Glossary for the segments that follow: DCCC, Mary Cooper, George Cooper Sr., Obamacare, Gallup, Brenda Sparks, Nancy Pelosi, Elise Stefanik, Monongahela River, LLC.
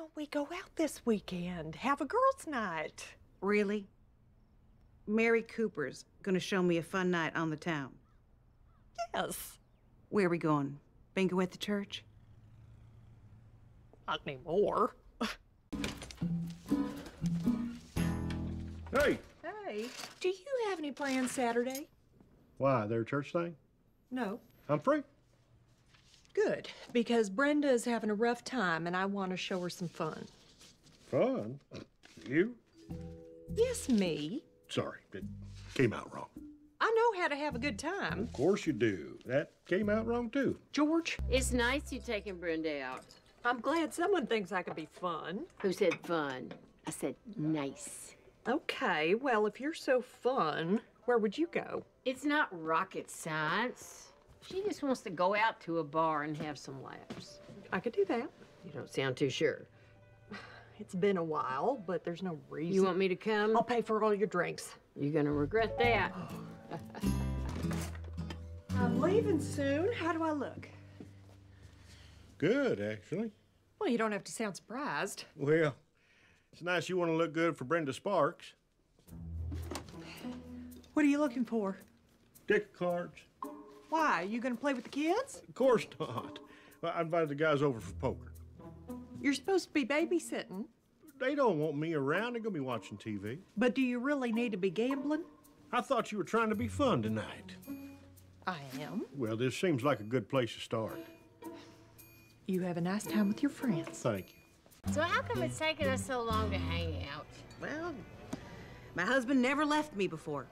don't we go out this weekend? Have a girls' night. Really? Mary Cooper's gonna show me a fun night on the town. Yes. Where are we going? Bingo at the church? Not anymore. Hey! Hey, do you have any plans Saturday? Why, their church thing? No. I'm free. Good, because Brenda is having a rough time and I want to show her some fun. Fun? You? Yes, me. Sorry, it came out wrong. I know how to have a good time. Of course you do. That came out wrong too. George? It's nice you taking Brenda out. I'm glad someone thinks I could be fun. Who said fun? I said nice. Okay, well, if you're so fun, where would you go? It's not rocket science. She just wants to go out to a bar and have some laughs. I could do that. You don't sound too sure. It's been a while, but there's no reason. You want me to come? I'll pay for all your drinks. You're gonna regret that. I'm leaving soon. How do I look? Good, actually. Well, you don't have to sound surprised. Well, it's nice you want to look good for Brenda Sparks. What are you looking for? Deck cards. Why? Are you going to play with the kids? Of course not. Well, I invited the guys over for poker. You're supposed to be babysitting. They don't want me around. They're going to be watching TV. But do you really need to be gambling? I thought you were trying to be fun tonight. I am. Well, this seems like a good place to start. You have a nice time with your friends. Thank you. So how come it's taking us so long to hang out? Well, my husband never left me before.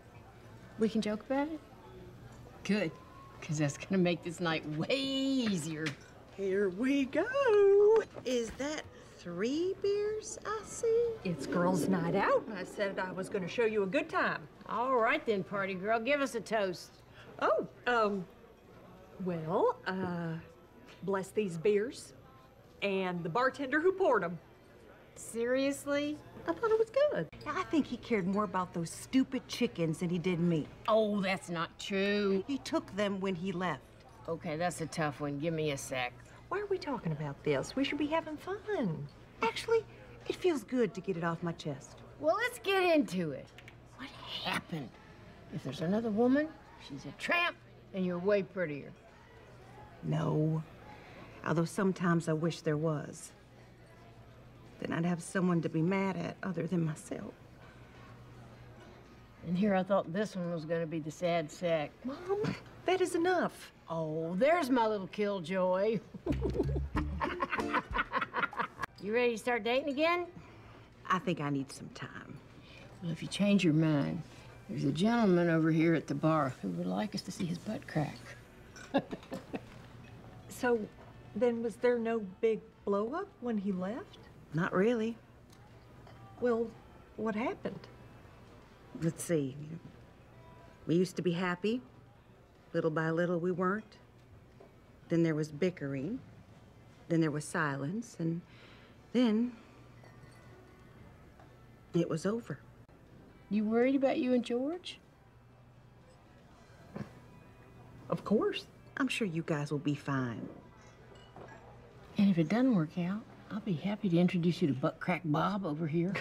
We can joke about it? Good. Because that's going to make this night way easier. Here we go. Is that 3 beers I see? It's girls' night out. I said I was going to show you a good time. All right then, party girl. Give us a toast. Oh, well, bless these beers and the bartender who poured them. Seriously? I thought it was good. I think he cared more about those stupid chickens than he did me. Oh, that's not true. He took them when he left. Okay, that's a tough one. Give me a sec. Why are we talking about this? We should be having fun. Actually, it feels good to get it off my chest. Well, let's get into it. What happened? If there's another woman, she's a tramp, and you're way prettier. No. Although sometimes I wish there was. Then I'd have someone to be mad at other than myself. And here I thought this one was going to be the sad sack. Mom, that is enough. Oh, there's my little killjoy. You ready to start dating again? I think I need some time. Well, if you change your mind, there's a gentleman over here at the bar who would like us to see his butt crack. So, then was there no big blow-up when he left? Not really. Well, what happened? Let's see. We used to be happy. Little by little, we weren't. Then there was bickering. Then there was silence. And then it was over. You worried about you and George? Of course. I'm sure you guys will be fine. And if it doesn't work out, I'll be happy to introduce you to Butt Crack Bob over here.